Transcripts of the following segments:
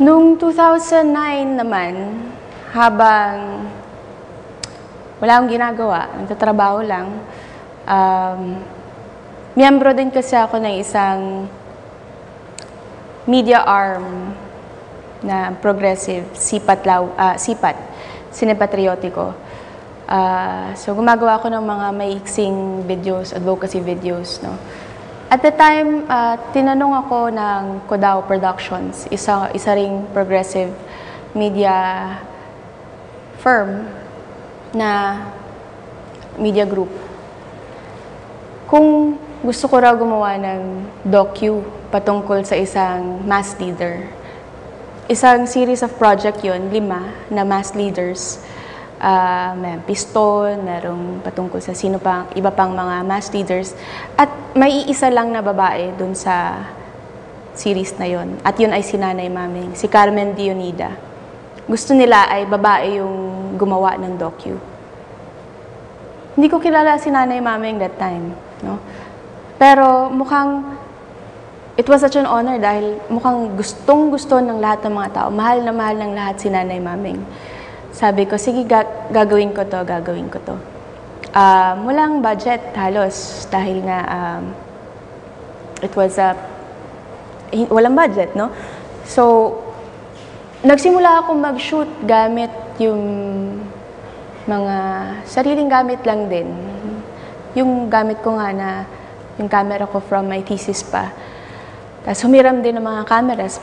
Noong 2009 naman, habang wala akong ginagawa, nagtatrabaho lang, miyembro din kasi ako ng isang media arm na progressive, sipat, sinepatriotiko. So gumagawa ako ng mga maiksing videos, advocacy videos, no. At the time, tinanong ako ng Kodao Productions, isa ring progressive media firm na media group, kung gusto ko raw gumawa ng docu patungkol sa isang mass leader. Isang series of project yon, 5 na mass leaders. May pistol, merong patungkol sa sino pang, iba pang mga mass leaders. At may isa lang na babae dun sa series na yon. At yun ay si Nanay Mameng, si Carmen Dionida. Gusto nila ay babae yung gumawa ng docu. Hindi ko kilala si Nanay Mameng that time, no? Pero mukhang it was such an honor dahil mukhang gustong-gusto ng lahat ng mga tao. Mahal na mahal ng lahat si Nanay Mameng. Sabi ko, sige, gagawin ko to. Walang budget halos dahil nga it was a... Walang budget, no? So, nagsimula ako mag-shoot gamit yung mga sariling gamit lang din. Yung gamit ko nga na, yung camera ko from my thesis pa. Tapos humiram din ng mga cameras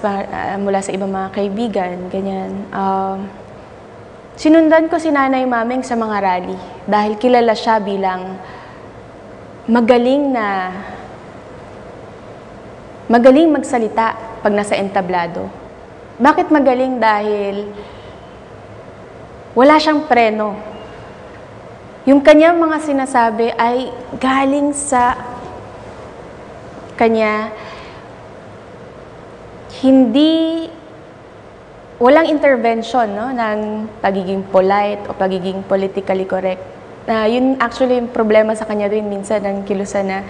mula sa ibang mga kaibigan, ganyan. Sinundan ko si Nanay Mameng sa mga rally dahil kilala siya bilang magaling magsalita pag nasa entablado. Bakit magaling? Dahil wala siyang preno. Yung kanyang mga sinasabi ay galing sa kanya. Walang intervention, no, ng pagiging polite o pagiging politically correct. Yun actually yung problema sa kanya rin minsan ng kilusan na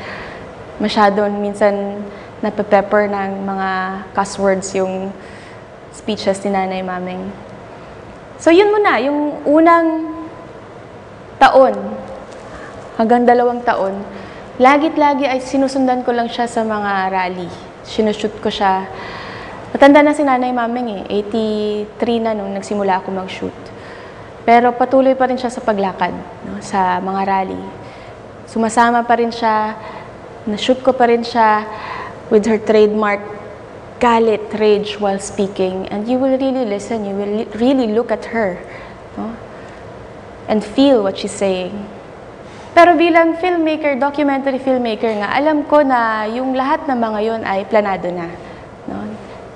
masyado minsan napepepper ng mga cuss words yung speeches ni Nanay Mameng. So yun muna, yung unang taon hanggang 2 taon, lagit-lagi ay sinusundan ko lang siya sa mga rally. Sinushoot ko siya. Matanda na si Nanay Mameng eh, 83 na nung nagsimula ako mag-shoot. Pero patuloy pa rin siya sa paglakad, no, sa mga rally. Sumasama pa rin siya, na-shoot ko pa rin siya with her trademark galit, rage while speaking. And you will really listen, you will really look at her, no, and feel what she's saying. Pero bilang filmmaker, documentary filmmaker nga, alam ko na yung lahat ng mga yon ay planado na, no?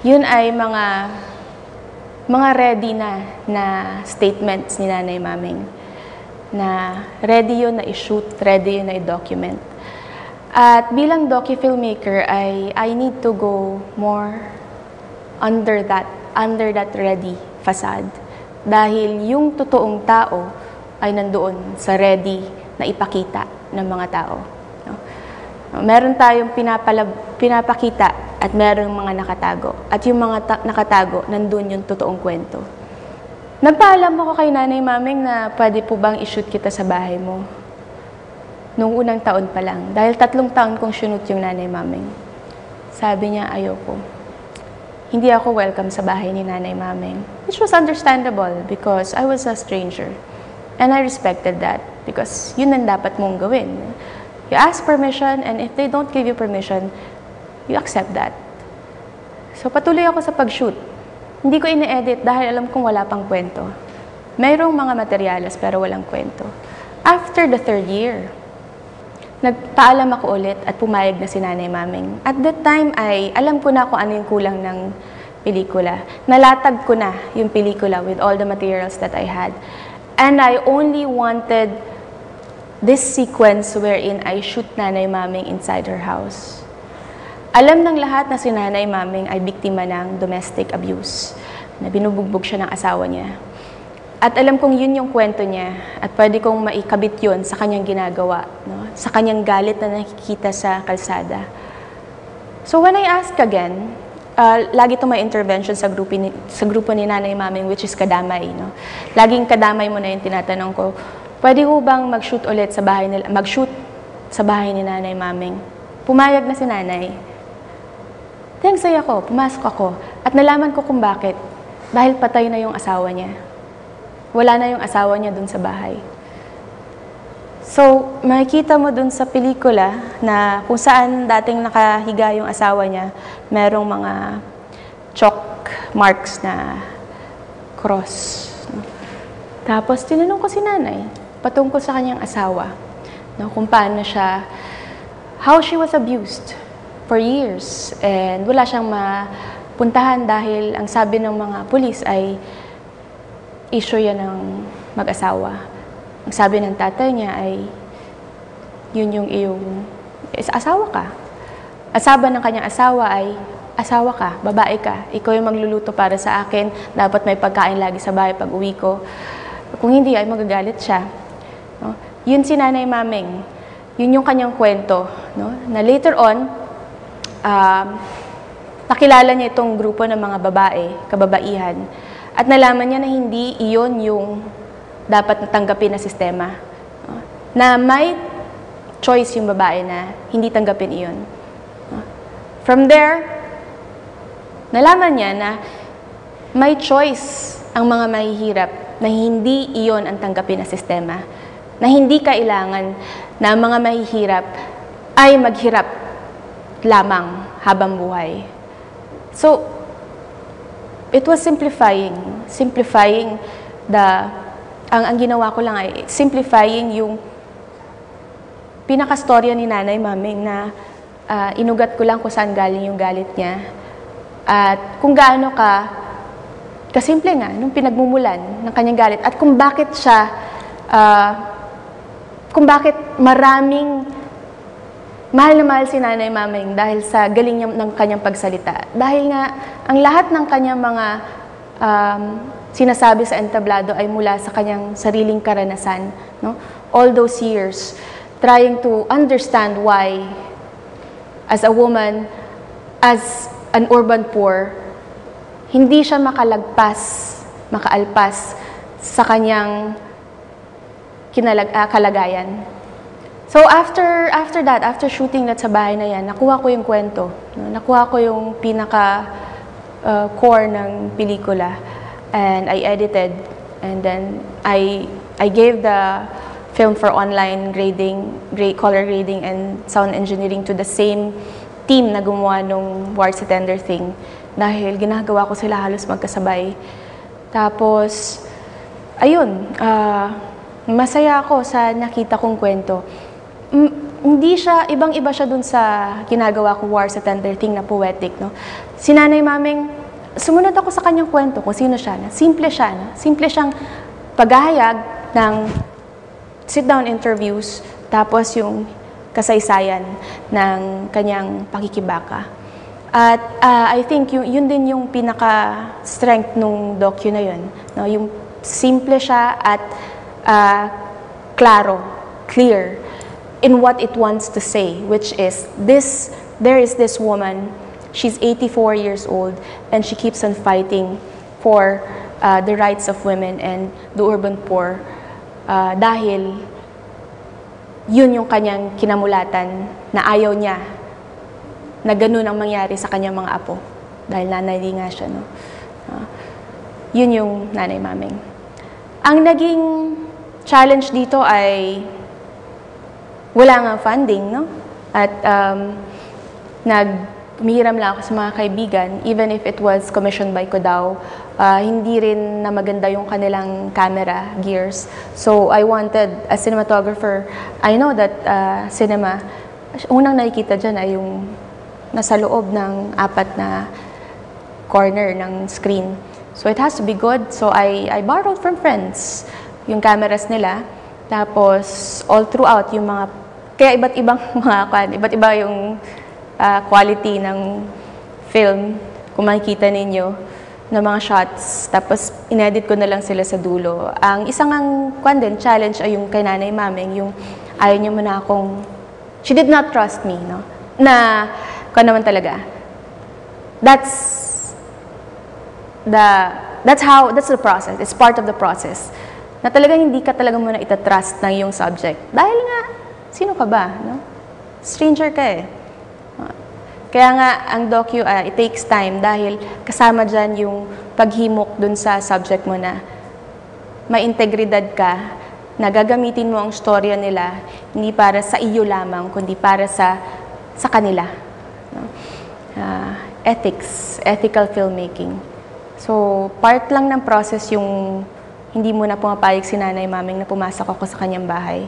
Yun ay mga ready na statements ni Nanay Mameng. Na ready yun na i-shoot, ready yun na i-document. At bilang docu-filmmaker, I need to go more under that ready facade. Dahil yung totoong tao ay nandoon sa ready na ipakita ng mga tao. No? Meron tayong pinapakita at merong mga nakatago. At yung mga nakatago, nandun yung totoong kwento. Nagpaalam ako kay Nanay Mameng na pwede po bang ishoot kita sa bahay mo? Nung unang taon pa lang. Dahil 3 taon kong shoot yung Nanay Mameng. Sabi niya, ayoko. Hindi ako welcome sa bahay ni Nanay Mameng. Which was understandable because I was a stranger. And I respected that because yun ang dapat mong gawin. You ask permission and if they don't give you permission, you accept that. So patuloy ako sa pag-shoot. Hindi ko ine-edit dahil alam kong wala pang kwento. Mayroong mga materyales pero walang kwento. After the 3rd year, nagpaalam ako ulit at pumayag na si Nanay Mameng. At that time ay alam ko na kung ano yung kulang ng pelikula. Nalatag ko na yung pelikula with all the materials that I had. And I only wanted this sequence wherein I shoot Nanay Mameng inside her house. Alam ng lahat na si Nanay Mameng ay biktima ng domestic abuse, na binubugbog siya ng asawa niya. At alam kong yun yung kwento niya at pwede kong maikabit yun sa kanyang ginagawa, no? Sa kanyang galit na nakikita sa kalsada. So when I asked again, lagi itong may intervention sa grupo ni Nanay Mameng, which is Kadamay. No? Laging Kadamay mo na yung tinatanong ko, pwede ko bang mag-shoot ulit sa bahay nila, mag-shoot sa bahay ni Nanay Mameng? Pumayag na si Nanay. Thanks saya ko, pumasok ako. At nalaman ko kung bakit. Dahil patay na yung asawa niya. Wala na yung asawa niya dun sa bahay. So, makikita mo dun sa pelikula na kung saan dating nakahiga yung asawa niya, merong mga chalk marks na cross. Tapos, tinanong ko si Nanay patungkol sa kanyang asawa. No, kung paano siya, how she was abused for years. And wala siyang mapuntahan dahil ang sabi ng mga pulis ay issue yan ng mag-asawa. Ang sabi ng tatay niya ay yun yung iyong asawa ka. Asawa ng kanyang asawa ay asawa ka, babae ka. Ikaw yung magluluto para sa akin. Dapat may pagkain lagi sa bahay pag uwi ko. Kung hindi ay magagalit siya. No? Yun si Nanay Mameng. Yun yung kanyang kwento. No? Na later on, nakilala niya itong grupo ng mga babae, kababaihan. At nalaman niya na hindi iyon yung dapat natanggapin na sistema. No? Na may choice yung babae na hindi tanggapin iyon. No? From there, nalaman niya na may choice ang mga mahihirap na hindi iyon ang tanggapin na sistema. Na hindi kailangan na mga mahihirap ay maghirap lamang habang buhay. So, it was simplifying ang ginawa ko lang ay simplifying yung pinakastorya ni Nanay Mameng na inugat ko lang kung saan galing yung galit niya. At kung gaano kasimple nga, nung pinagmumulan ng kanyang galit at kung bakit siya kung bakit maraming mahal na mahal si Nanay Mameng dahil sa galing niya ng kanyang pagsalita. Dahil nga, ang lahat ng kanyang mga sinasabi sa entablado ay mula sa kanyang sariling karanasan. No? All those years, trying to understand why, as a woman, as an urban poor, hindi siya makaalpas sa kanyang kalagayan. So after shooting that sa bahay na yan, nakuha ko yung kwento. No? Nakuha ko yung pinaka-core ng pelikula. And I edited. And then I gave the film for online grading, color grading, and sound engineering to the same team na gumawa nung Wars at Tender Thing. Dahil ginagawa ko sila halos magkasabay. Tapos, ayun, masaya ako sa nakita kong kwento. Hindi siya, ibang-iba siya dun sa ginagawa ko War sa Tender Thing na poetic. No? Si Nanay Mameng, sumunod ako sa kanyang kwento kung sino siya. Na simple siya. Na simple siyang paghahayag ng sit-down interviews tapos yung kasaysayan ng kanyang pakikibaka. At I think yun din yung pinaka-strength nung docu na yun. No? Yung simple siya at klaro, clear in what it wants to say, which is this: there is this woman, she's 84 years old, and she keeps on fighting for the rights of women and the urban poor dahil yun yung kanyang kinamulatan na ayaw niya na ganun ang mangyari sa kanyang mga apo dahil nanay nga siya. No? Yun yung Nanay Mameng. Ang naging challenge dito ay wala nga funding, no? At nagmihiram lang ako sa mga kaibigan, even if it was commissioned by Kodao. Hindi rin na maganda yung kanilang camera gears. So I wanted, as cinematographer, I know that cinema, unang nakikita dyan ay yung nasa loob ng apat na corner ng screen. So it has to be good. So I borrowed from friends yung cameras nila. Tapos, all throughout, yung mga, kaya iba't iba yung quality ng film, kung makikita ninyo, ng mga shots. Tapos, inedit ko na lang sila sa dulo. Ang isang challenge ay yung kay Nanay Mameng, yung ayaw niya muna akong, she did not trust me, no? Na, kung naman talaga, that's the process. It's part of the process. Na talagang hindi ka talaga muna itatrust ng iyong subject. Dahil nga, sino ka ba? No? Stranger ka eh. Kaya nga, ang docu, it takes time dahil kasama dyan yung paghimok dun sa subject mo na may integridad ka, na gagamitin mo ang storya nila, hindi para sa iyo lamang, kundi para sa kanila. No? Ethics, ethical filmmaking. So, part lang ng process yung hindi mo na pumapayag si Nanay Mameng na pumasok ako sa kanyang bahay.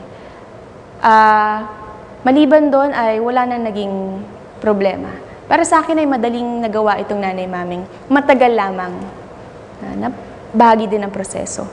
Maliban doon ay wala na naging problema. Para sa akin ay madaling nagawa itong Nanay Mameng. Matagal lamang. Na bahagi din ng proseso.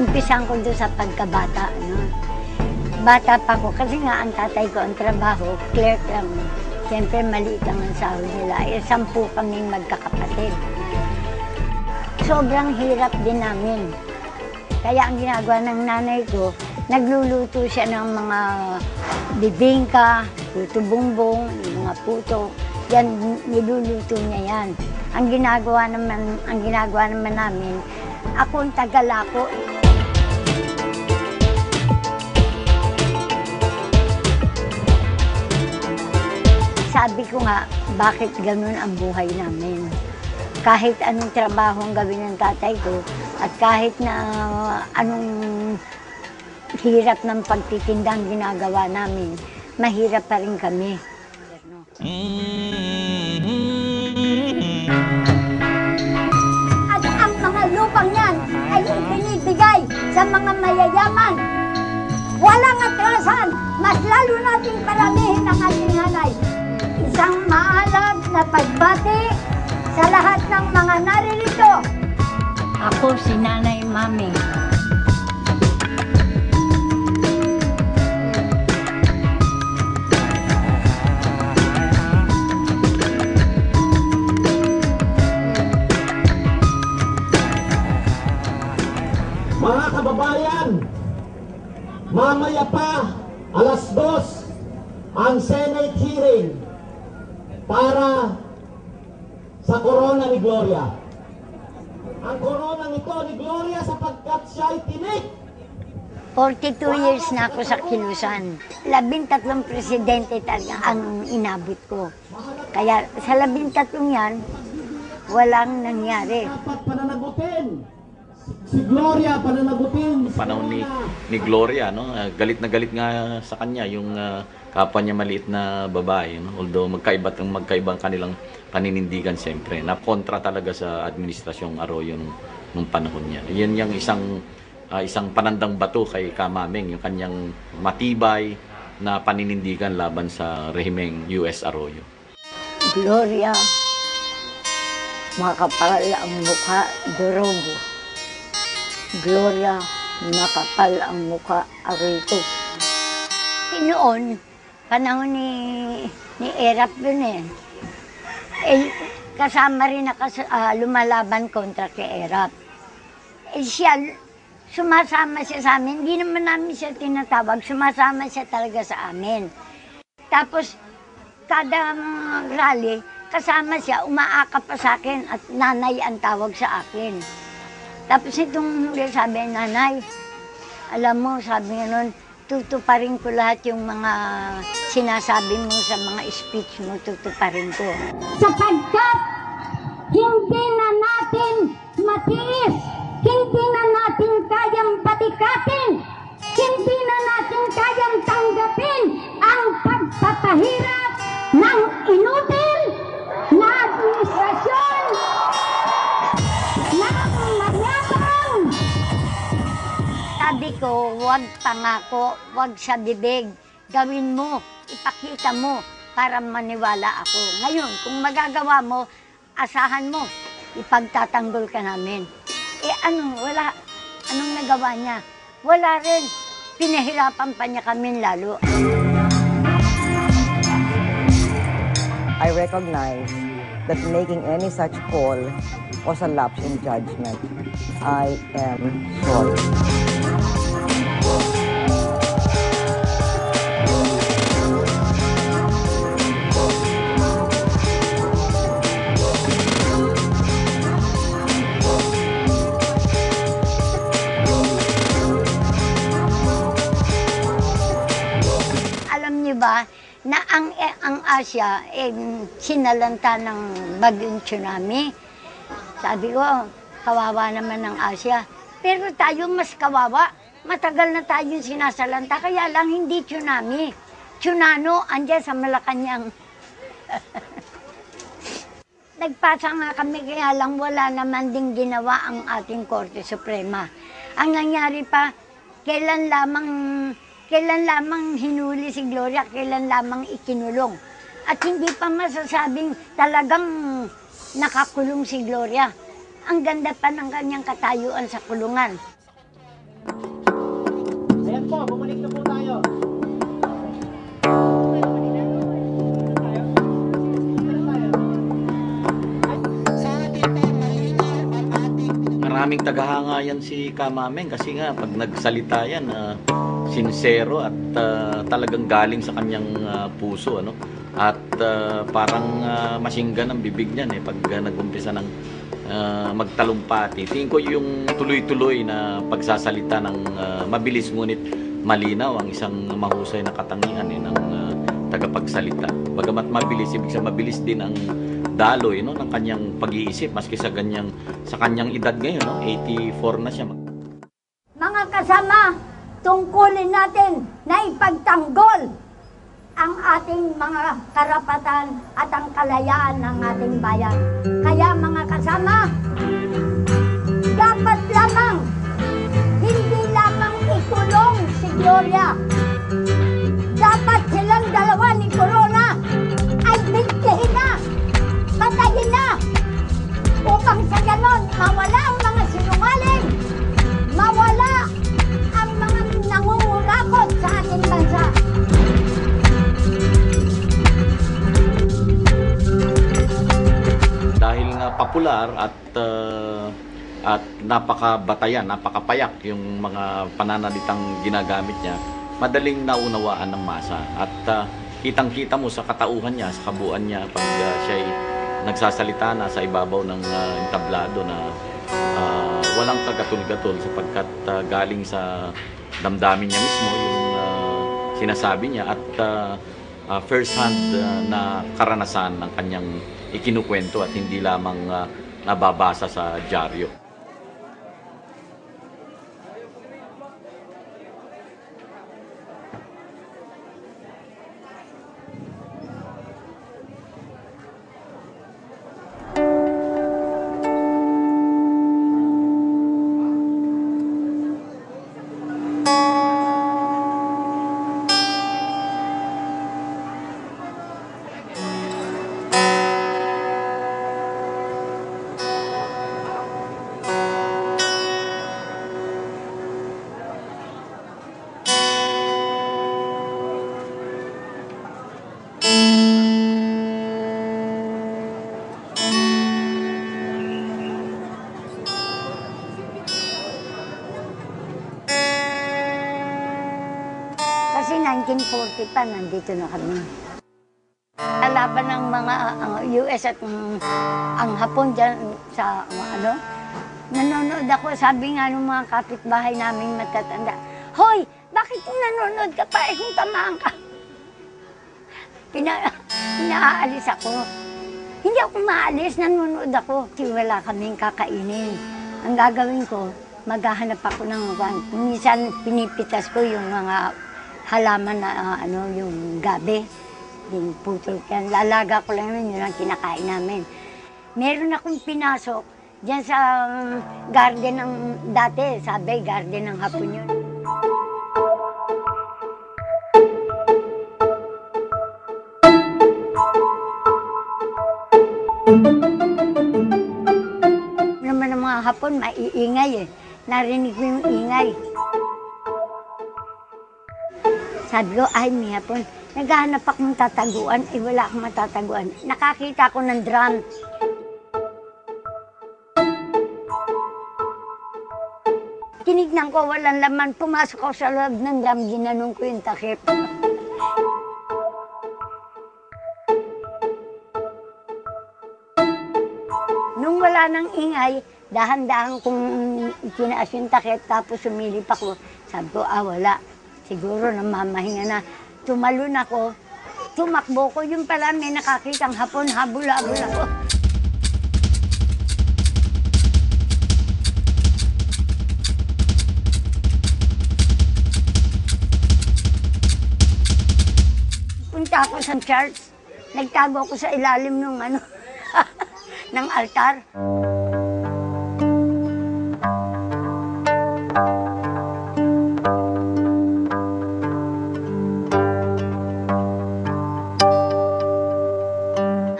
Umpisahan ko doon sa pagkabata. No? Bata pa ko kasi nga ang tatay ko ang trabaho, clerk lang. Siyempre maliit lang ang sahod nila. Eh, 10 kaming magkakapatid. Sobrang hirap din namin. Kaya ang ginagawa ng nanay ko, nagluluto siya ng mga bibingka, puto-bumbong, mga puto. Yan, niluluto niya yan. Ang ginagawa naman namin, ako ang tagalako. Sabi ko nga, bakit ganun ang buhay namin? Kahit anong trabaho ang gawin ng tatay ko, at kahit na anong hirap ng pagtitinda ang ginagawa namin, mahirap pa rin kami. At ang mga lupang yan ay ibinibigay sa mga mayayaman. Walang atrasan, mas lalo natin paramihin ang ating hanay. Isang maalab na pagbati sa lahat ng mga naririto. Ako si Nanay Mameng. Mga kababayan, mamaya pa, 2:00, ang Senate hearing para sa korona ni Gloria. Ang koronang ito ni Gloria sapagkat siya ay tinik. 42 years na ako sa Kilusan. 13 presidente talaga ang inabot ko. Kaya sa 13 yan, walang nangyari. Dapat pananagutin. Si Gloria pananagutin. Panahon ni Gloria, no? Galit na galit nga sa kanya yung kapwa niya maliit na babae. No? Although magkaibang kanilang paninindigan siyempre. Nakontra talaga sa administrasyong Arroyo nung panahon niya. Yan yung isang panandang bato kay Kamameng, yung kanyang matibay na paninindigan laban sa rehimeng U.S. Arroyo. Gloria, makapal ang mukha, durobo. Gloria, makapal ang mukha, Arroyo. Noon, panahon ni Erap yun eh. Eh, kasama rin lumalaban kontra kay Erap. Eh, siya, sumasama siya sa amin. Hindi naman namin siya tinatawag. Sumasama siya talaga sa amin. Tapos, kada rally, kasama siya, umaakap pa sa akin at nanay ang tawag sa akin. Tapos itong huli sabi, nanay, alam mo, sabi nga nun, tutuparin ko lahat yung mga sinasabi mo sa mga speech mo, tutuparin ko. Sapagkat hindi na natin matiis, hindi na natin kayang patikatin, hindi na natin kayang tanggapin ang pagpapahirap ng inutil na administrasyon ng mayabang. Sabi ko, huwag pangako, huwag sa bibig. Gawin mo, ipakita mo para maniwala ako. Ngayon, kung magagawa mo, asahan mo, ipagtatanggol ka namin. Eh anong wala? Anong nagawa niya? Wala rin. Pinahirapan pa niya kami lalo. I recognize that making any such call was a lapse in judgment. I am sorry. Alam niyo ba, na ang Asia, sinalanta ng bagyong tsunami. Sabi ko, kawawa naman ng Asia. Pero tayo mas kawawa. Matagal na tayong sinasalanta, kaya lang hindi tsunami. Tsunano, andyan sa Malacanang. Nagpasa nga kami, kaya lang wala naman ding ginawa ang ating Korte Suprema. Ang nangyari pa, kailan lamang hinuli si Gloria, kailan lamang ikinulong. At hindi pa masasabing talagang nakakulong si Gloria. Ang ganda pa ng kanyang katayuan sa kulungan. Ayan po, bumalik na po tayo. Maraming tagahanga yan si Kamameng kasi nga pag nagsalita yan, sincero at talagang galing sa kanyang puso, ano? At parang masingga ng bibig niyan eh pag nag-umpisa ng magtalumpati. Tingin ko yung tuloy-tuloy na pagsasalita ng mabilis ngunit malinaw ang isang mahusay na katangian eh, ng tagapagsalita. Bagamat mabilis, ibig sabihin mabilis din ang daloy, no, ng kanyang pag-iisip maski sa kanyang edad ngayon, no? 84 na siya. Mga kasama, tungkulin natin na ipagtanggol ang ating mga karapatan at ang kalayaan ng ating bayan. Kaya mga kasama, dapat lamang, hindi lamang ikulong si Gloria. Dapat silang dalawa ni Corona ay bintihin na, patayin na, upang sa ganon mawala ang mga sinungaling, mawala ang mga nangungurakot sa ating bansa. Dahil nga popular at napakabatayan, napakapayak yung mga pananalitang ginagamit niya, madaling naunawaan ng masa. At kitang-kita mo sa katauhan niya, sa kabuuan niya pag siya'y nagsasalita na sa ibabaw ng entablado na walang kagatul-gatul sapagkat galing sa damdamin niya mismo yung sinasabi niya at first-hand na karanasan ng kanyang ikinukwento at hindi lamang nababasa sa dyaryo. Pa, nandito na kami. Alaban ng mga US at ang Hapon dyan sa ano. Nanonood ako, sabi nga ng mga kapitbahay naming matatanda, "Hoy, bakit nanonood ka pa? Eh kung tamaan ka." Inaalis ako. Hindi ako maalis, nanonood ako. Wala kaming kakainin. Ang gagawin ko, maghahanap ako ng uwan. Minsan pinipitas ko yung mga halaman na yung gabi. Yung putol yan. Lalaga ko lang yun, yun ang kinakain namin. Meron akong pinasok diyan sa garden ng dati. Sabi, garden ng hapon yun. Naman ng mga hapon, maiingay eh. Narinig ko yung ingay. Sabi ko, ay may hapon. Naghahanap akong tataguan, eh wala akong matataguan. Nakakita ko ng drum. Tinignan ko, walang laman. Pumasok ako sa loob ng drum, ginanong ko yung takip. Nung wala nang ingay, dahan-dahan kong itinaas yung takip, tapos sumilip ako. Sabi ko, wala. Siguro namamahinga na. Tumalun ako, tumakbo ko. Yung pala may nakakitang hapon, habol-habol ako. Punta ako sa church. Nagtago ako sa ilalim ng ng altar.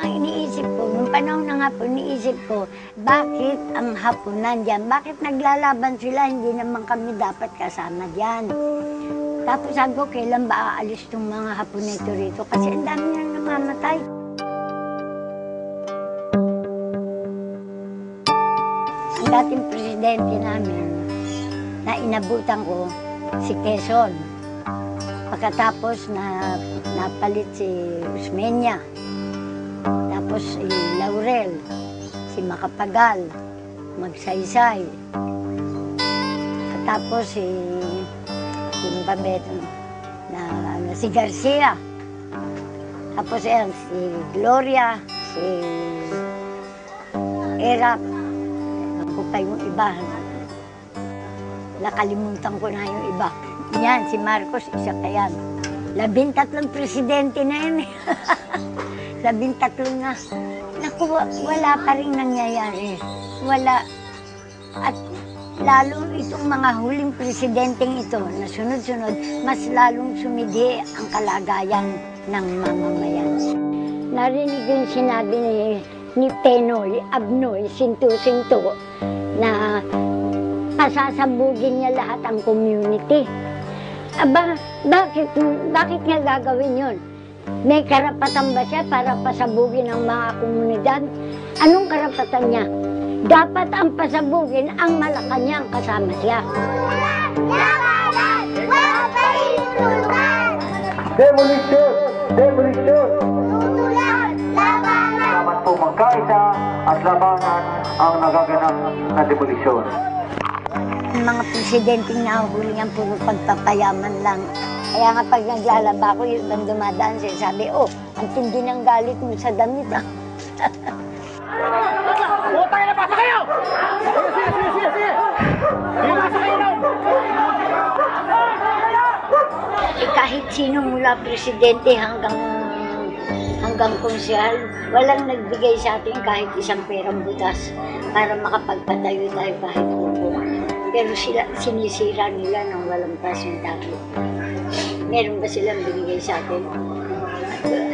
Ang iniisip ko, nung panahon ng hapon, iniisip ko, bakit ang hapon nandiyan? Bakit naglalaban sila? Hindi naman kami dapat kasama diyan. Tapos sabi ko, kailan ba aalis itong mga hapon nito rito? Kasi ang dami nang namamatay. Ang dating presidente namin na inabutan ko, si Quezon. Pagkatapos na napalit si Usmeña, tapos si Laurel, si Macapagal, Magsaysay, tapos si yung pambeto na si Garcia. Tapos si Gloria, si Erap. Ako pa yung iba. Nakalimutan ko na yung iba. Yan, si Marcos, isa pa yan. 13 presidente na yan. 13 na. Naku, wala pa rin nangyayari. Wala. At lalong itong mga huling presidenteng ito na sunod-sunod, mas lalong sumidi ang kalagayan ng mamamayan. Narinig yung sinabi ni Penoy, Abnoy, Sinto-Sinto, na pasasabugin niya lahat ang community. Aba, bakit niya gagawin yun? May karapatan ba siya para pasabugin ang mga komunidad? Anong karapatan niya? Dapat ang pasabugin ang Malacanang kasama siya. Labanan! Huwag pahintulutan! Demolisyon! Demolisyon! Tutulan! Labanan! Dapat po magkaisa at labanan ang nagaganap na demolisyon. Ang mga presidenteng nahuli niyan, puro pagpapayaman lang. Kaya nga pag naglalaba ko, yung ibang dumadaan siya, sabi, ang tindi ng galit mo sa damit, Utang na pasa kayo! Sige! Pasa kayo daw! Kahit sino mula presidente hanggang konsyal, walang nagbigay sa atin kahit isang perang butas para makapagpatayo tayo kahit buko. Pero sila, sinisira nila ng walang pasintago. Meron ba silang binigay sa atin?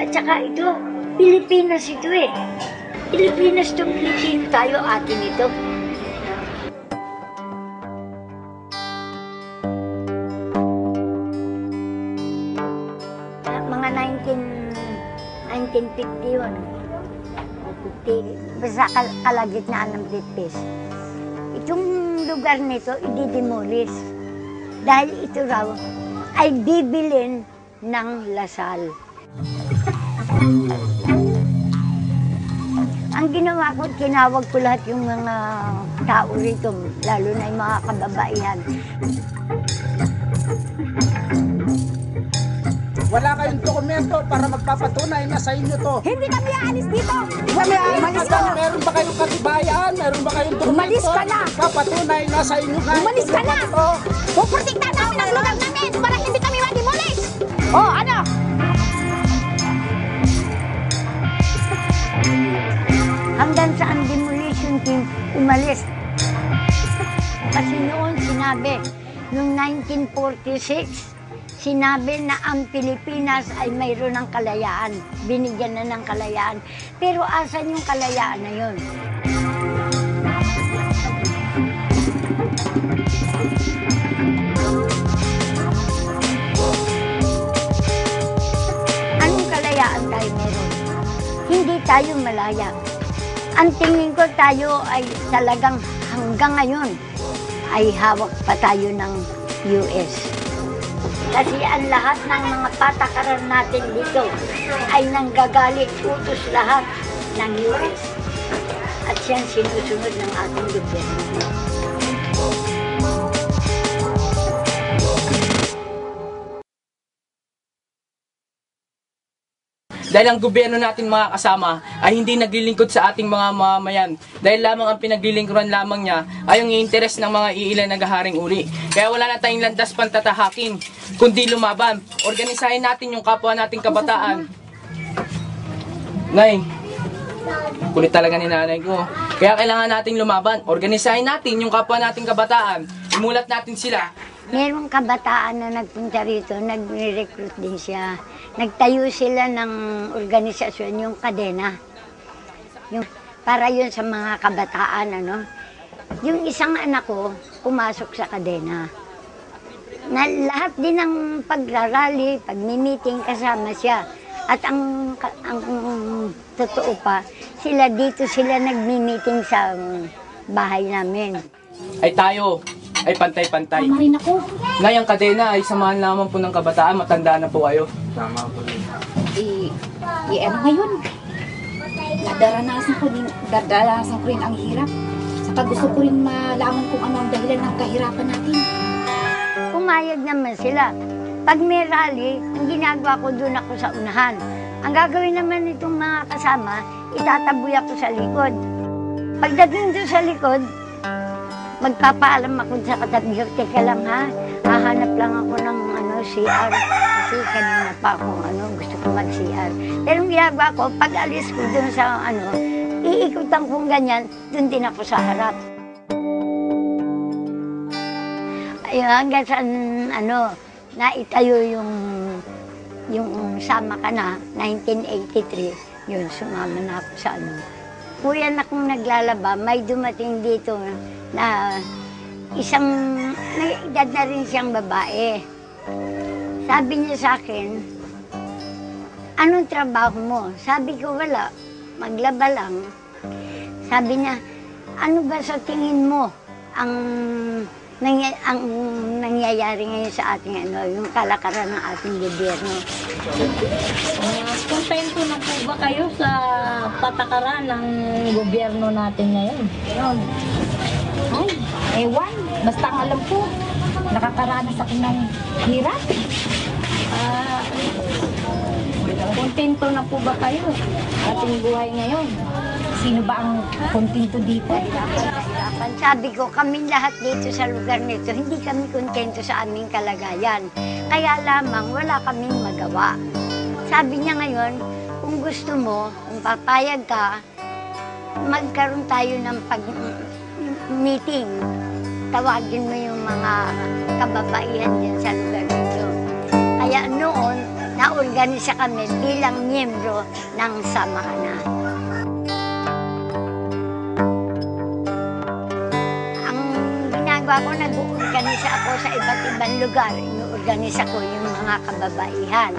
At saka ito, Pilipinas ito Pilipinas itong Pilipino tayo, atin ito. Mga 1951, 50, basta kalagitnaan ng Bitpes. Itong lugar nito, ididimolis. Dahil ito raw ay bibilin ng Lasal. Ang ginawa ko, tinawag ko lahat yung mga tao rito, lalo na yung mga kababaihan. Wala kayong dokumento para magpapatunay na sa inyo to. Hindi kami aalis dito. Hindi kami aalis dito. Meron ba kayong katibayan? Meron ba kayong dokumento? Umalis ka na. Papatunay na sa inyo kayo. Umalis ka na. Puprotektahan namin ang lugar namin para hindi kami ma-demolish. Oh, ano? Hanggang sa ang demolition team umalis. Kasi noon sinabi, noong 1946, sinabi na ang Pilipinas ay mayroon ng kalayaan. Binigyan na ng kalayaan. Pero asan yung kalayaan na yun? Anong kalayaan tayo meron? Hindi tayo malaya. Ang tingin ko tayo ay talagang hanggang ngayon ay hawak pa tayo ng US. Kasi ang lahat ng mga patakaran natin dito ay nanggagaling utos lahat ng US. At yan sinusunod ng ating gobyerno. Dahil ang gobyerno natin mga kasama ay hindi naglilingkod sa ating mga mamamayan. Dahil lamang ang pinaglilingkuran lamang niya ay ang interes ng mga iilan na gaharing uri. Kaya wala na tayong landas pantatahakin, kundi lumaban. Organisahin natin yung kapwa nating kabataan. Nay, kulit talaga ni nanay ko. Kaya kailangan nating lumaban. Organisahin natin yung kapwa nating kabataan. Imulat natin sila. Merong kabataan na nagpunta rito, nag-recruit din siya. Nagtayo sila ng organisasyon, yung Kadena. Yung, para yun sa mga kabataan, ano. Yung isang anak ko, pumasok sa Kadena. Na, lahat din ng pagrarally, pagmi-meeting, kasama siya. At ang totoo pa, sila dito sila nagmi-meeting sa bahay namin. Ay tayo ay pantay-pantay. Ngayong Kadena ay samahan lamang po ng kabataan. Matanda na po kayo. Tama po. Ano ngayon? Daranasan ko rin ang hirap. Saka gusto ko rin malaman kung ano ang dahilan ng kahirapan natin. Pumayag naman sila. Pag may rally, ang ginagawa ko doon ako sa unahan. Ang gagawin naman itong mga kasama, itataboy ako sa likod. Pagdating doon sa likod, magpapaalam ako sa katabi ko, teka lang ha, hahanap lang ako ng ano, CR. Kasi kanina pa akong ano, gusto ko mag-CR. Pero ang ginagawa ko, pag alis ko dun sa ano, iikutan kong ganyan, dun din ako sa harap. Ayun, hanggang saan, ano, naitayo yung sama ka na, 1983, yun, sumama na ako sa ano. Kuya na kung naglalaba, may dumating dito na isang, may edad na rin siyang babae. Sabi niya sa akin, anong trabaho mo? Sabi ko, wala. Maglaba lang. Sabi niya, ano ba sa tingin mo ang nangyayari ngayon sa ating, ano, yung kalakaran ng ating gobyerno? Kontento na po ba kayo sa patakaran ng gobyerno natin ngayon? Ewan, basta ang alam ko, nakakaranas ako ng hirap. Kontento na po ba kayo sa ating buhay ngayon? Sino ba ang kontento dito? Sabi ko, kami lahat dito sa lugar nito, hindi kami kontento sa aming kalagayan. Kaya lamang, wala kaming magawa. Sabi niya ngayon, kung gusto mo, kung papayag ka, magkaroon tayo ng pag-meeting. Tawagin mo yung mga kababaihan din sa lugar nito. Kaya noon, naorganisa kami bilang miyembro ng samahan na. Ang ginagawa ko, nag-uorganisa ako sa iba't ibang lugar. Inorganisa ko yung mga kababaihan.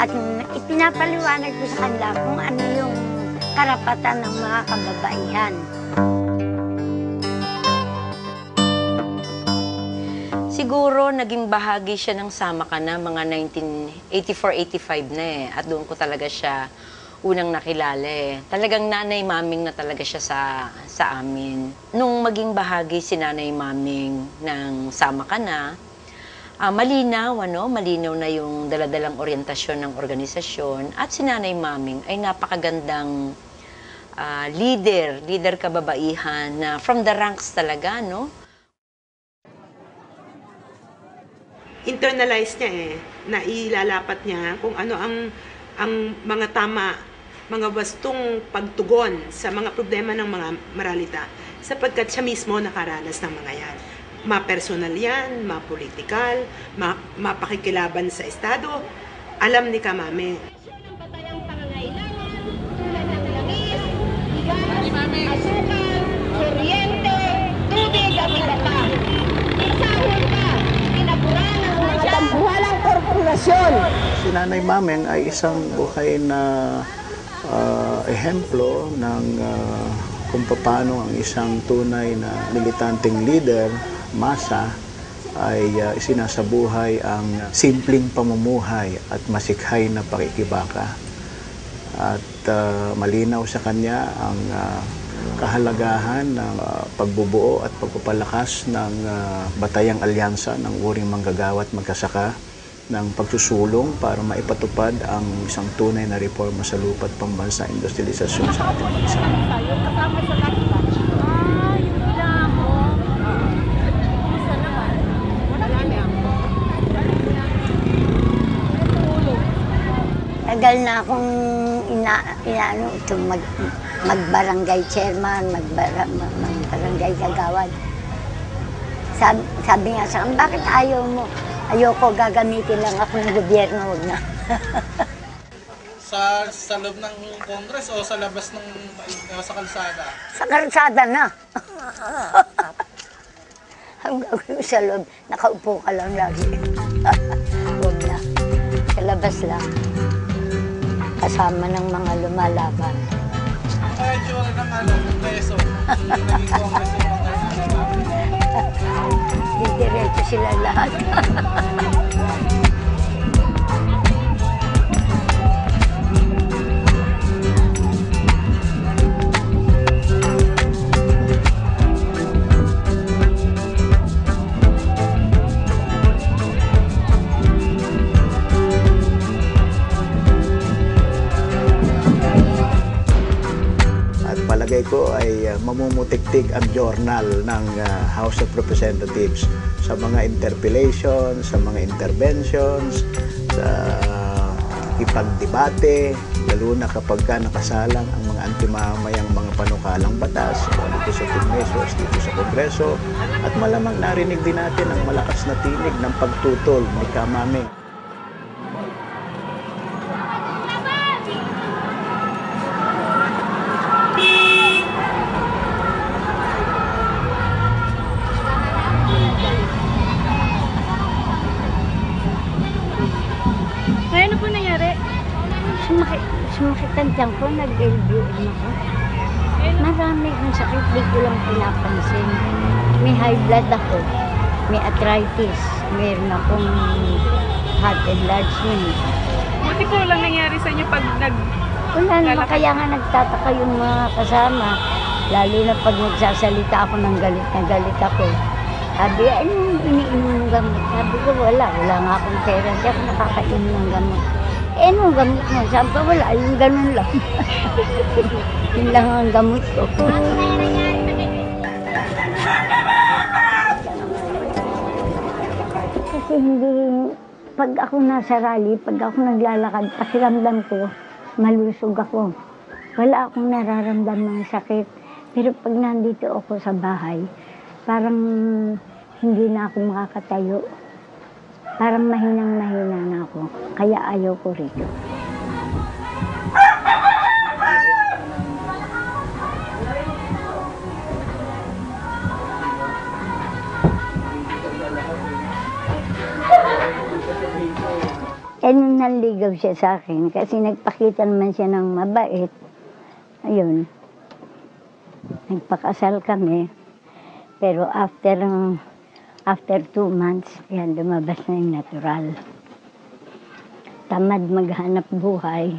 At ipinapaliwanag ko sa kanila kung ano yung karapatan ng mga kababaihan. Siguro, naging bahagi siya ng Sama Ka Na, mga 1984-85 na eh. At doon ko talaga siya unang nakilala eh. Talagang Nanay Mameng na talaga siya sa amin. Nung maging bahagi si Nanay Mameng ng Sama Ka Na, malinaw, ano? Malinaw na yung daladalang orientasyon ng organisasyon. At si Nanay Mameng ay napakagandang leader kababaihan na from the ranks talaga, no? Internalize niya eh, na ilalapat niya kung ano ang mga tama, mga wastong pagtugon sa mga problema ng mga maralita, sapagkat siya mismo nakaranas ng mga yan. Ma-personal yan, ma-political, mapakikilaban sa Estado, alam ni Kamame. Si Nanay Mameng ay isang buhay na ehemplo ng kung paano ang isang tunay na militanteng leader, masa, ay isinasabuhay ang simpleng pamumuhay at masikhay na pakikibaka. At malinaw sa kanya ang kahalagahan ng pagbubuo at pagpapalakas ng Batayang Alyansa ng Uring Manggagawa at Magsasaka, ng pagsusulong para maipatupad ang isang tunay na reforma sa lupa at pambansa industrialisasyon sa ating bansa. Tagal na akong magbarangay chairman, magbarangay kagawad. Sabi nga sa akin, bakit ayaw mo? Ayoko, gagamitin lang ako ng gobyerno, huwag na. sa loob ng Congress o sa labas ng sa kalsada? Sa kalsada na. Ang gagawin sa loob, nakaupo ka lang lagi. Huwag na. Sa labas lang. Kasama ng mga lumalaban. Medyo ng Kongreso. Naging Kongreso ng Kongreso. Diretso sila lahat. Palagay ko ay mamumutiktik ang journal ng House of Representatives sa mga interpellations, sa mga interventions, sa ipagdebate, lalo na kapag ka nakasalang ang mga antimamayang mga panukalang batas dito sa Kongreso, dito sa Kongreso, at malamang narinig din natin ang malakas na tinig ng pagtutol ni Kamame. Sumakitantyang ko, nag-LBM ako. Marami kong sakit, di ko lang pinapansin. May high blood ako, may arthritis, mayroon akong heart enlargement. Buti ko lang nangyari sa inyo pag wala, kaya nga nagtataka yung mga kasama. Lalo na pag nagsasalita ako ng galit na galit ako. Sabi, anong iniinom ng gamot? Sabi ko, wala nga akong pera siya kung nakakainom ng gamot. Eh, nung gamot mo, sabi ko, wala, yung ganun lang. Yun lang ang gamot ko. Kasi hindi, pag ako nasa rally, pag ako naglalakad, pakiramdam ko, malusog ako. Wala akong nararamdam ng sakit. Pero pag nandito ako sa bahay, parang hindi na ako makakatayo. Parang mahinang-mahina na ako, kaya ayaw ko rito. Eh, nung nanligaw siya sa akin, kasi nagpakita naman siya ng mabait, ayun, nagpakasal kami, pero after 2 months, yan, lumabas na yung natural. Tamad maghanap buhay,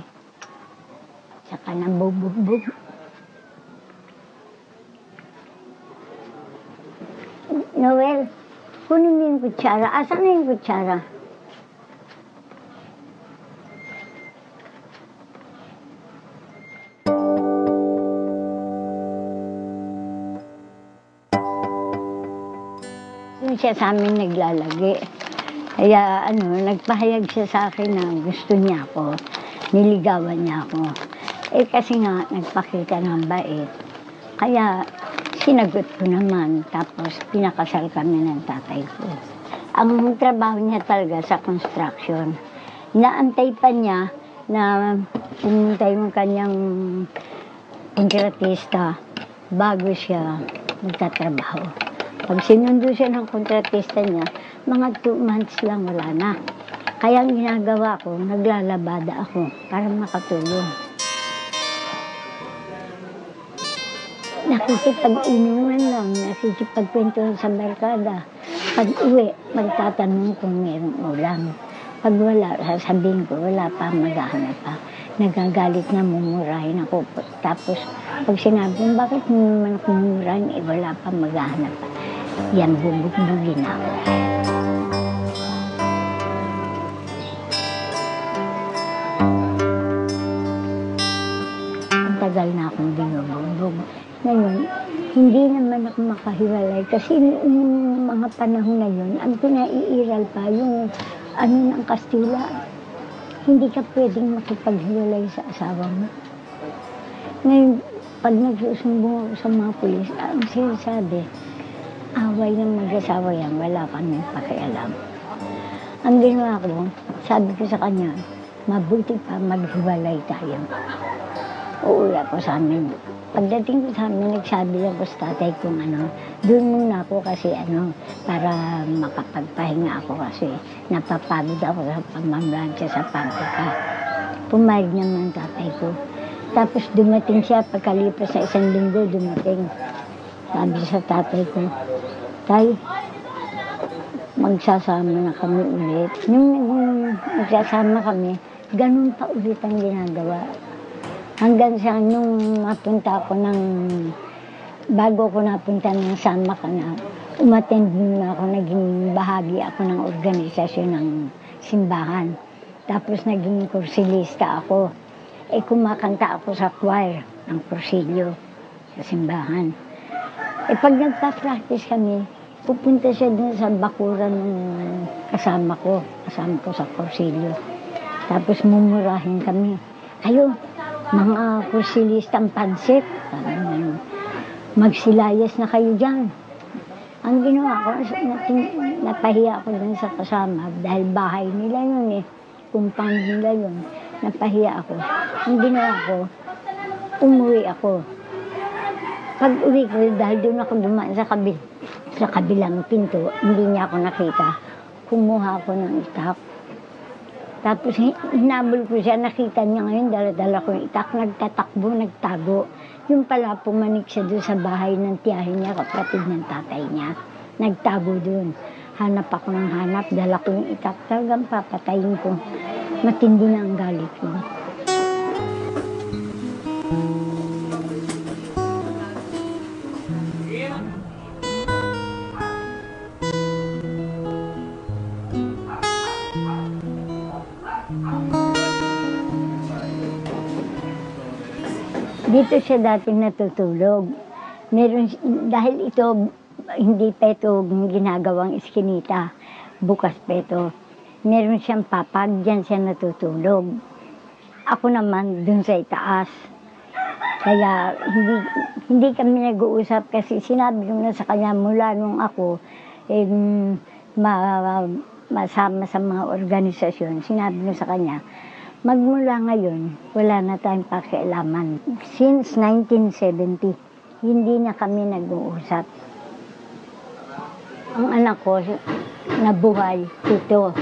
tsaka nabubugbog. Noel, kunin mo yung kutsara. Asan na yung kutsara? Siya sa amin naglalagi. Kaya nagpahayag siya sa akin na gusto niya ako. Niligawan niya ako. Eh kasi nga, nagpakita ng bait. Kaya sinagot ko naman. Tapos pinakasal kami ng tatay ko. Ang trabaho niya talaga sa construction. Naantay pa niya na pumunta yung kanyang kontratista bago siya magtatrabaho. Pag sinundo siya ng kontratista niya, mga 2 months lang wala na. Kaya ang ginagawa ko, naglalabada ako para makatulong. Nakikipag-inuman lang, nakikipagkwentuhan sa barkada. Pag-uwi, magtatanong kung mayroong ulam. Pag wala, sasabihin ko, wala pa, maghahanap pa. Nagagalit na, mumurahin ako. Tapos, pag sinabi ko, bakit mo naman mumurahin? Eh, wala pa, maghahanap pa. Yan, bubugbugin ako. Ang tagal na akong binubugbog. Ngayon, hindi naman ako makahiwalay kasi noong mga panahon na yun, ang pinaiiral pa yung ng Kastila. Hindi ka pwedeng makipaghiwalay sa asawa mo. Ngayon, pag nagsusumbong ako sa mga pulis, ang sinasabi, away ng mag-asawa yan, wala kami pakialam. Ang ginawa ko, sabi ko sa kanya, mabuti pa maghiwalay tayo. Uula ko sa amin. Pagdating ko sa amin, nagsabi lang ko sa tatay kung doon muna ako kasi para makapagpahinga ako kasi napapagod ako sa pagmamlansya sa pagkaka. Pumayag naman tatay ko. Tapos dumating siya, pagkalipas sa 1 linggo, dumating. Sabi sa tatay ko, Tay, magsasama na kami ulit. Nung magsasama kami, ganun pa ulit ang ginagawa. Hanggang sa nung napunta ako ng, bago ko napunta ng Sama ka na, umattend na ako, naging bahagi ako ng organisasyon ng simbahan. Tapos naging kursilista ako. Eh kumakanta ako sa choir ng kursilyo sa simbahan. Eh, pag nagpa-practice kami, pupunta siya dun sa bakuran ng kasama ko sa kursilyo. Tapos mumurahin kami. Kayo, mga kursilistang pansit, magsilayas na kayo dyan. Ang ginawa ko, napahiya ako dun sa kasama dahil bahay nila yun eh. Kumpang nila yun, napahiya ako. Ang ginawa ko, umuwi ako. Pag uwi ko, dahil doon ako dumaan sa kabilang pinto, hindi niya ako nakita. Kumuha ako ng itak. Tapos hinabol ko siya, nakita niya ngayon, dala-dala ko yung itak, nagtatakbo, nagtago. Yung pala, pumanik siya doon sa bahay ng tiyahin niya, kapatid ng tatay niya. Nagtago doon. Hanap ako ng hanap, dala ko yung itak. Talagang papatayin ko. Matindi na ang galit ko. Dito siya dating natutulog. Meron, dahil ito, hindi pa ito ginagawang iskinita. Bukas pa ito. Meron siyang papag, dyan siya natutulog. Ako naman, dun sa itaas. Kaya hindi kami nag-uusap kasi sinabi ko na sa kanya mula nung ako masama sa mga organisasyon. Sinabi ko sa kanya, magmula ngayon, wala na tayong pakialaman. Since 1970, hindi na kami nag-uusap. Ang anak ko nabuhay dito.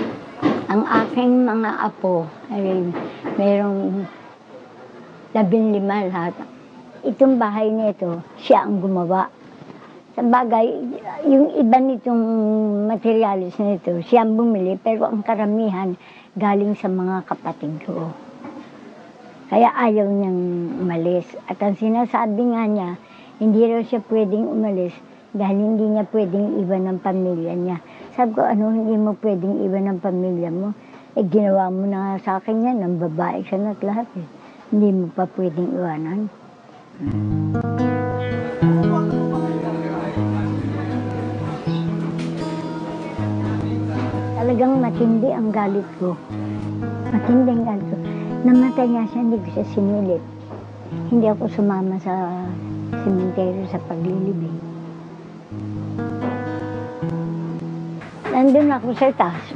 Ang aking mga apo, merong 15 lahat. Itong bahay nito, siya ang gumawa. Sa bagay, yung iba nitong materialis nito, siya ang bumili, pero ang karamihan, galing sa mga kapatid ko. Kaya ayaw niyang umalis. At ang sinasabi nga niya, hindi raw siya pwedeng umalis dahil hindi niya pwedeng iwan ang pamilya niya. Sabi ko, ano, hindi mo pwedeng iba ng pamilya mo. Eh, ginawa mo na nga sa akin yan, ang babae siya na at lahat eh. Hindi mo pa pwedeng iwanan. Talagang matindi ang galit ko. Matindi ang galit ko. Namatay niya siya, hindi ko siya sinilit. Hindi ako sumama sa sementeryo sa paglilibing. Nandun ako sa taas.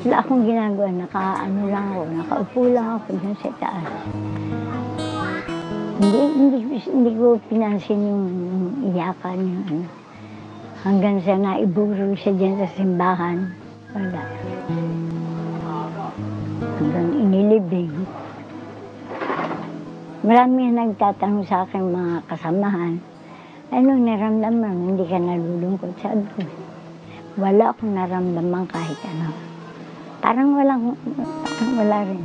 Wala akong ginagawa. Naka-ano lang ako. Nakaupo lang ako dun sa taas. Hindi ko pinansin yung iyakan. Yung, ano. Hanggang sa naiburo siya dyan sa simbahan. Wala. Hanggang inilibing. Marami ang nagtatanong sa akin mga kasamahan. Ano, naramdaman? Hindi ka nalulungkot. Sabi ko, wala akong naramdaman kahit ano. Parang wala rin.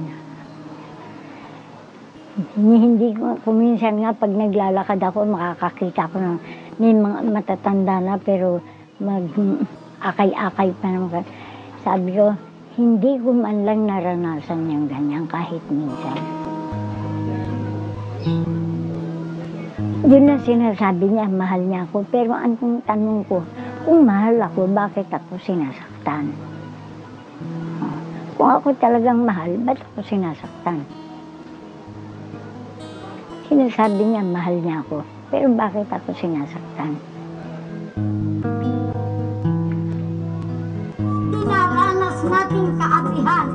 Hindi ko, kuminsan nga pag naglalakad ako, makakakita ko ng may mga matatanda na pero mag-akay-akay pa naman. Sabi ko, hindi ko man lang naranasan yung ganyan kahit minsan. Yun na sinasabi niya, mahal niya ako. Pero anong tanong ko, kung mahal ako, bakit ako sinasaktan? Kung ako talagang mahal, ba't ako sinasaktan? Sinasabi niya, mahal niya ako. Pero bakit ako sinasaktan? Pinaranas natin kaatihan.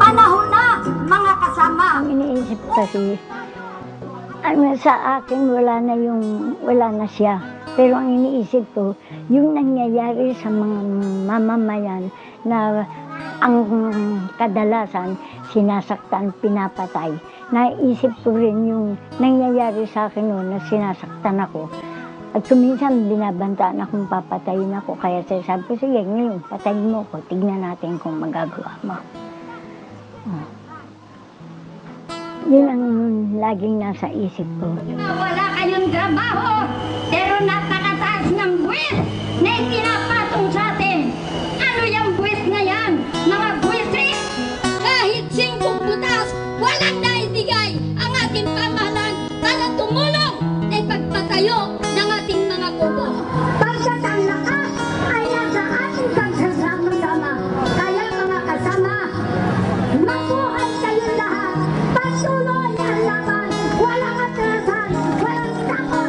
Panahon na, mga kasama. Ang iniisip kasi, ano, sa akin, wala na siya. Pero ang iniisip ko, yung nangyayari sa mga mamamayan na ang kadalasan sinasaktan, pinapatay. Naisip ko rin yung nangyayari sa akin noon na sinasaktan ako. At kuminsan binabantaan akong papatayin ako. Kaya sabi ko, sige, ngayon, patayin mo ko. Tignan natin kung magagawa mo. Yun ang laging nasa isip ko. Wala kayong trabaho! Napakataas ng buwis na itinapatong sa atin. Ano yung buwis na yan? Mga buwisis? Kahit 5 butas, walang naibigay ang ating pamahalan para tumulong na ipagpatayo ng ating mga kubo. Pagkat ang lakas ay nasa ating pagsasama-sama. Kaya mga kasama, mabuhay kayo lahat. Patuloy ang laban. Walang atrasan. Walang takot.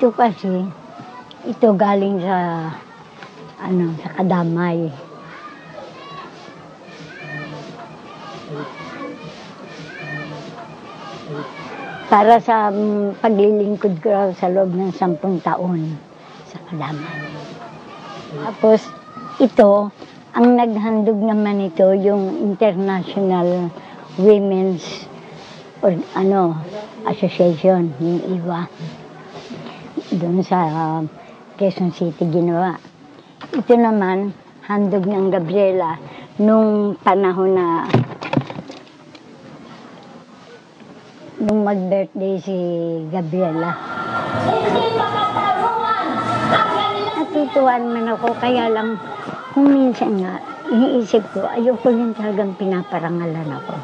Ito kasi, ito galing sa, ano, sa Kadamay. Para sa paglilingkod ko sa loob ng 10 taon sa Kadamay. Tapos, ito, ang naghandog naman ito, yung International Women's or, ano, Association, yung IWA. Doon sa Quezon City ginawa. Ito naman, handog ng Gabriela nung panahon na nung mag-birthday si Gabriela. Natutuwa naman ako, kaya lang kung minsan nga, iniisip ko, ayoko rin talagang pinaparangalan ako.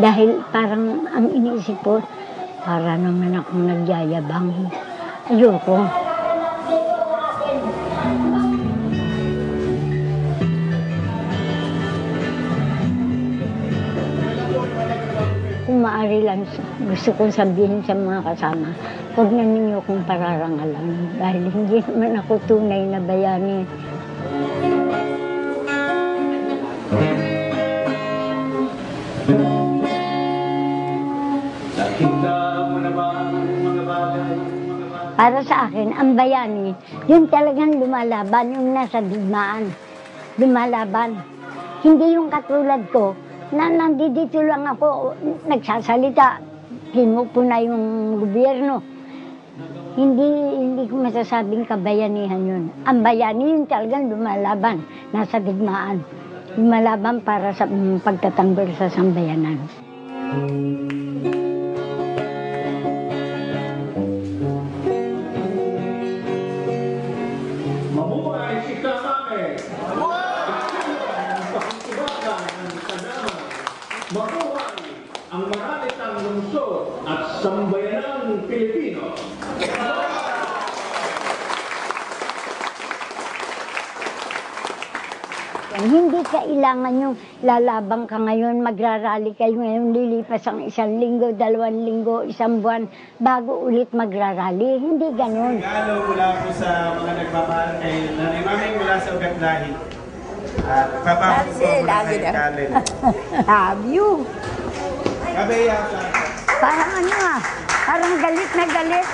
Dahil parang ang iniisip ko, para naman akong nagyayabang. Ayoko. Kung maaari lang, gusto kong sabihin sa mga kasama, huwag na ninyo kong pararangalan dahil hindi naman ako tunay na bayani. Para sa akin, ang bayani, yung talagang lumalaban, yung nasa digmaan, lumalaban. Hindi yung katulad ko, na nandito lang ako, nagsasalita, hinupo na yung gobyerno. Hindi ko masasabing kabayanihan yun. Ang bayani yun talagang lumalaban, nasa digmaan. Lumalaban para sa pagtatanggol sa sambayanan. Mabuhay si Kadamay! Mabuhay ang maranitang lungsod at sambayanang Pilipino! Hindi kailangan yung lalabang ka ngayon, magrarally kayo ngayon, lilipas ang 1 linggo, 2 linggo, 1 buwan, bago ulit magrarally. Hindi ganun. Regalo mula po sa mga nagmamahal kay Nanay Mameng mula sa ugat lahi. At papapag po mula kay Carmen. Love you. Gabriela. Parang ano ah, parang galit na galit.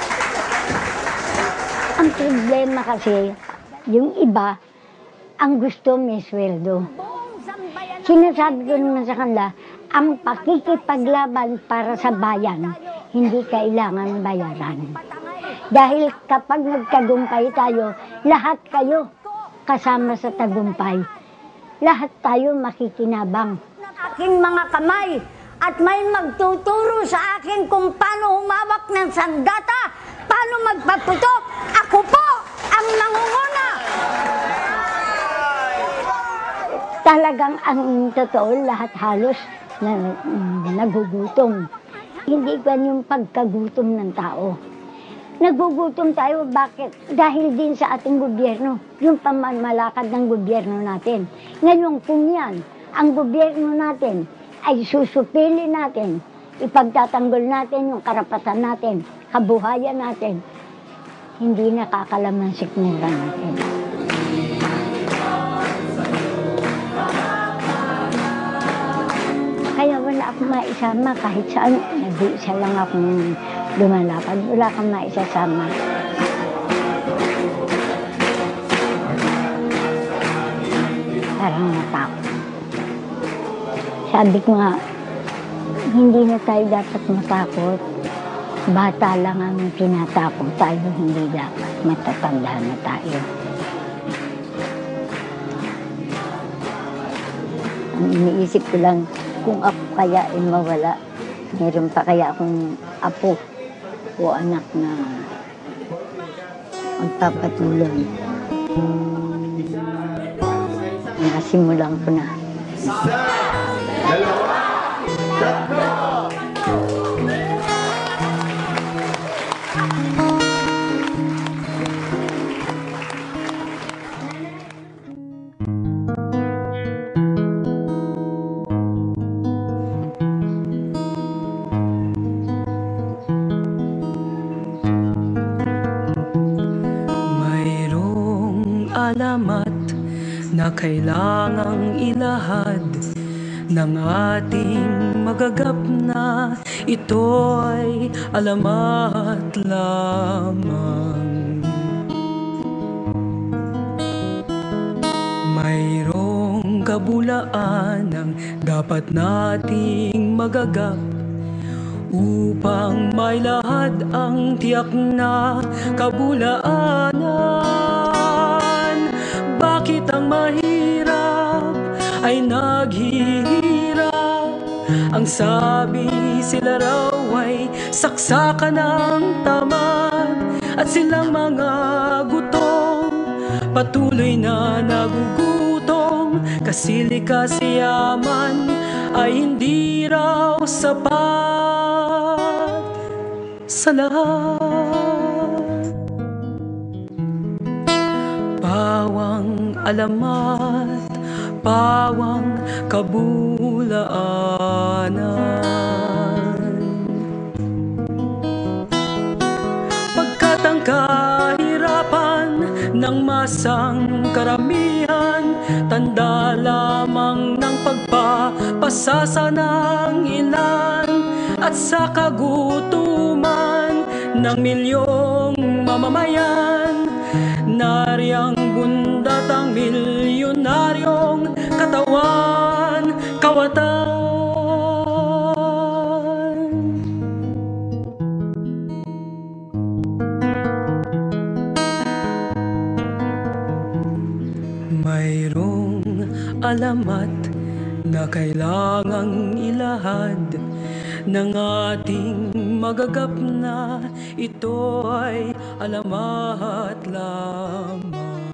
Ang problema kasi, yung iba, ang gusto may sweldo. Sinasabi ko naman sa kanila, ang pakikipaglaban para sa bayan, hindi kailangan bayaran. Dahil kapag nagtagumpay tayo, lahat kayo kasama sa tagumpay. Lahat tayo makikinabang. Aking mga kamay at may magtuturo sa akin kung paano humawak ng sandata, paano magpaputok. Ako po ang nangunguna! Talagang ang totoo, lahat halos na nagugutom. Hindi ba yung pagkagutom ng tao? Nagugutom tayo, bakit? Dahil din sa ating gobyerno, yung pamamalakad ng gobyerno natin. Ngayon kung yan, ang gobyerno natin ay susupili natin, ipagtatanggol natin yung karapatan natin, kabuhayan natin, hindi nakakalamansi nila natin. Wala akong maisama kahit saan. Nag-iisa lang akong lumalapad. Wala akong maisasama. Parang natakot. Sabi ko nga, hindi na tayo dapat matakot. Bata lang ang tinatakot tayo. Hindi dapat matatanda na tayo. Ang iniisip ko lang, kung ako kaya ay mawala, meron pa kaya akong apo o anak na magpapatuloy. Nasimulan ko na. Alamat na kailangang ilahad ng ating magagapna, ito ay alamat lamang. Mayroong kabulaan ang dapat nating magagap upang may lahat ang tiyak na kabulaanan. Bakit ang mahirap ay naghihirap? Ang sabi sila raw ay saksakan ng tamad, at silang mga gutom patuloy na nagugutom, kasi likasiyaman ay hindi raw sapat sa lahat. Pawang alamat, pawang kabulaanan. Pagkat ang kahirapan ng masang karamihan, tanda lamang ng pagpapasasa ng ilan, at sa kagutuman ng milyong mamamayan, naryang bundat ang milyonaryong katawan, kawatan. alamat na kailangang ilahad ng ating magagap na ito ay alamat lamang.